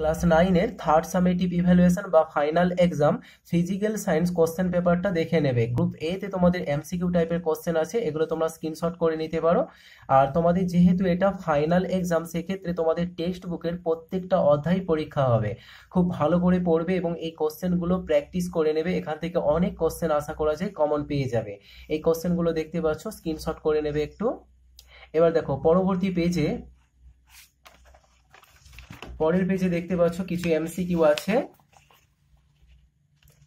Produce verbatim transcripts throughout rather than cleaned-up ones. Class নাইনের third summative evaluation বা final exam physical science question পেপারটা দেখে নেবে। গ্রুপ এ তে তোমাদের এমসিকিউ টাইপের কোশ্চেন আছে, এগুলো তোমরা স্ক্রিনশট করে নিতে পারো। আর তোমাদের যেহেতু এটা ফাইনাল এক্সাম, সেক্ষেত্রে তোমাদের টেক্সট বুকের প্রত্যেকটা অধ্যায় পরীক্ষা হবে। খুব ভালো করে পড়বে এবং এই কোশ্চেনগুলো প্র্যাকটিস করে নেবে। এখান থেকে অনেক কোশ্চেন আশা করা যায় কমন পেয়ে যাবে। এই কোশ্চেনগুলো দেখতে পাচ্ছ, স্ক্রিনশট করে নেবে একটু। এবার দেখো পরবর্তী পেজে, পরের পেজে দেখতে পাচ্ছ কিছু এমসিকিউ আছে।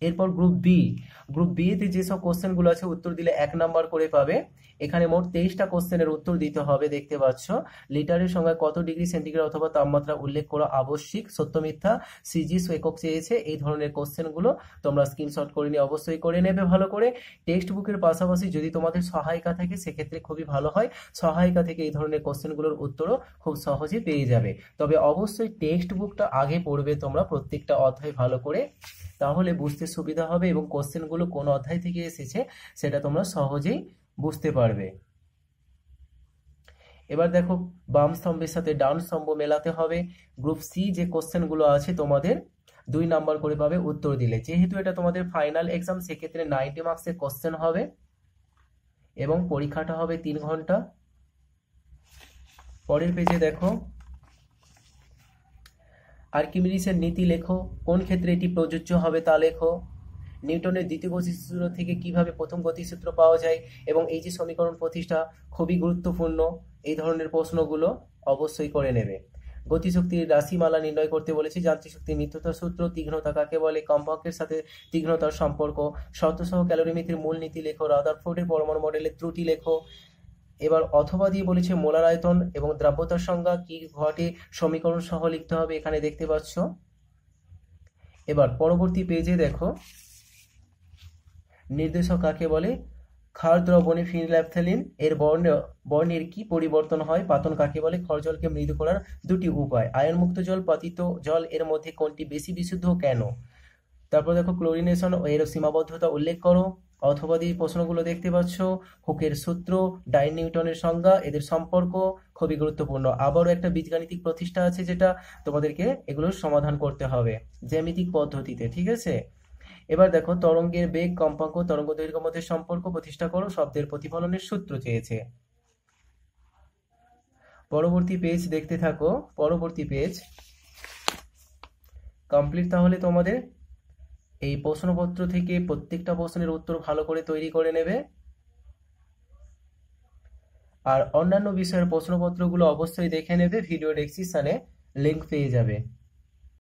এরপর গ্রুপ বি, গ্রুপ বি তে যেসব কোশ্চেনগুলো আছে উত্তর দিলে এক নাম্বার করে পাবে। এখানে মোট তেইশটা কোশ্চেনের উত্তর দিতে হবে। দেখতে পাচ্ছ লিটারের সঙ্গে কত ডিগ্রি সেন্টিগ্রেড অথবা তাপমাত্রা উল্লেখ করা আবশ্যিক, সত্য মিথ্যা, সিজি একক চেয়েছে। এই ধরনের কোশ্চেনগুলো তোমরা স্ক্রিনশট করে নিয়ে অবশ্যই করে নেবে ভালো করে। টেক্সট বুকের পাশাপাশি যদি তোমাদের সহায়িকা থাকে সেক্ষেত্রে খুবই ভালো হয়, সহায়িকা থেকে এই ধরনের কোশ্চেনগুলোর উত্তরও খুব সহজে পেয়ে যাবে। তবে অবশ্যই টেক্সট বুকটা আগে পড়বে তোমরা প্রত্যেকটা অধ্যায় ভালো করে, তাহলে বুঝতে সুবিধা হবে এবং কোশ্চেনগুলো কোন অধ্যায় থেকে এসেছে সেটা তোমরা সহজেই বুঝতে পারবে। এবার দেখো বাম স্তম্ভের সাথে ডান স্তম্ভ মেলাতে হবে। গ্রুপ সি যে কোশ্চেনগুলো আছে তোমাদের দুই নাম্বার করে পাবে উত্তর দিলে। যেহেতু এটা তোমাদের ফাইনাল এক্সাম, সেক্ষেত্রে নব্বই মার্কসের কোশ্চেন হবে এবং পরীক্ষাটা হবে তিন ঘন্টা। পরের পেজে দেখো আর্কিমিডিসের নীতি লেখো, কোন ক্ষেত্রে এটি প্রযোজ্য হবে তা লেখো। নিউটনের দ্বিতীয় গতিসূত্র থেকে কিভাবে প্রথম গতিসূত্র পাওয়া যায় এবং এই যে সমীকরণ প্রতিষ্ঠা খুবই গুরুত্বপূর্ণ, এই ধরনের প্রশ্নগুলো অবশ্যই করে নেবে। গতিশক্তির রাশিমালা নির্ণয় করতে বলেছে। যান্ত্রিক শক্তির নিত্যতার সূত্র, তীক্ষ্ণতা কাকে বলে, কম্পাঙ্কের সাথে তীক্ষ্ণতার সম্পর্ক, শর্তসহ ক্যালোরিমিতির মূল নীতি লেখো, রাদারফোর্ডের পরমাণু মডেলের ত্রুটি লেখো। এবার অথবা দিয়ে বলেছে মোলার আয়তন এবং দ্রাব্যতার সংজ্ঞা কি ঘটে সমীকরণ সহ লিখতে হবে, এখানে দেখতে পাচ্ছ। এবার পরবর্তী পেজে দেখো নির্দেশক কাকে বলে, ক্ষার দ্রবণে ফিনাইল্যাফথ্যালিন এর বর্ণ বর্ণের কি পরিবর্তন হয়, পাতন কাকে বলে, ক্ষরজলকে মৃদু করার দুটি উপায়, আয়নমুক্ত জল, পাতিত জল এর মধ্যে কোনটি বেশি বিশুদ্ধ কেন। তারপর দেখো ক্লোরিনেশন ও এর সীমাবদ্ধতা উল্লেখ করো। অথবা দিয়ে প্রশ্নগুলো দেখতে পাচ্ছ, হুকের সূত্র, ডাই নিউটনের সংজ্ঞা, এদের সম্পর্ক খুবই গুরুত্বপূর্ণ। আবারও একটা বীজগাণিতিক প্রতিষ্ঠা আছে যেটা তোমাদেরকে এগুলোর সমাধান করতে হবে জ্যামিতিক পদ্ধতিতে, ঠিক আছে। এবার দেখো তরঙ্গের বেগ, কম্পাঙ্ক, তরঙ্গ দৈর্ঘ্যের মধ্যে সম্পর্ক প্রতিষ্ঠা করো, শব্দের প্রতিফলনের সূত্র চেয়েছে। পরবর্তী পেজ দেখতে থাকো, পরবর্তী পেজ কমপ্লিট। তাহলে তোমাদের এই প্রশ্নপত্র থেকে প্রত্যেকটা প্রশ্নের উত্তর ভালো করে তৈরি করে নেবে। আর অন্যান্য বিষয়ের প্রশ্নপত্রগুলো অবশ্যই দেখে নেবে, ভিডিও ডেসক্রিপশনে লিংক পেয়ে যাবে।